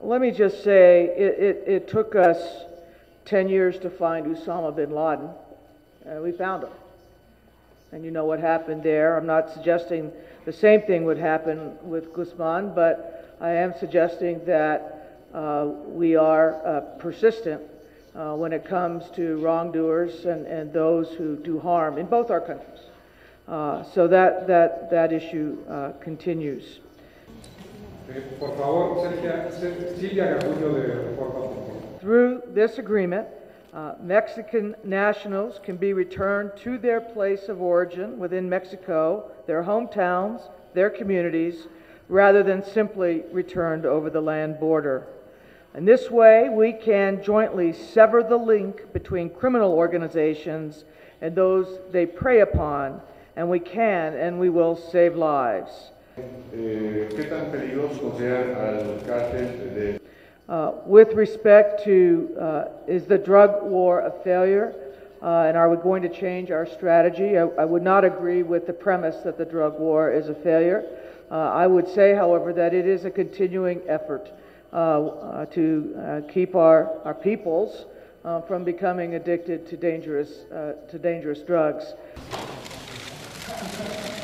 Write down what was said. Let me just say, it took us 10 years to find Osama bin Laden, and we found him. And you know what happened there. I'm not suggesting the same thing would happen with Guzman, but I am suggesting that we are persistent when it comes to wrongdoers and those who do harm in both our countries. So that issue continues. Through this agreement, Mexican nationals can be returned to their place of origin within Mexico, their hometowns, their communities, rather than simply returned over the land border. In this way, we can jointly sever the link between criminal organizations and those they prey upon, and we can and we will save lives. With respect to is the drug war a failure, and are we going to change our strategy? I would not agree with the premise that the drug war is a failure. I would say, however, that it is a continuing effort to keep our peoples from becoming addicted to dangerous drugs.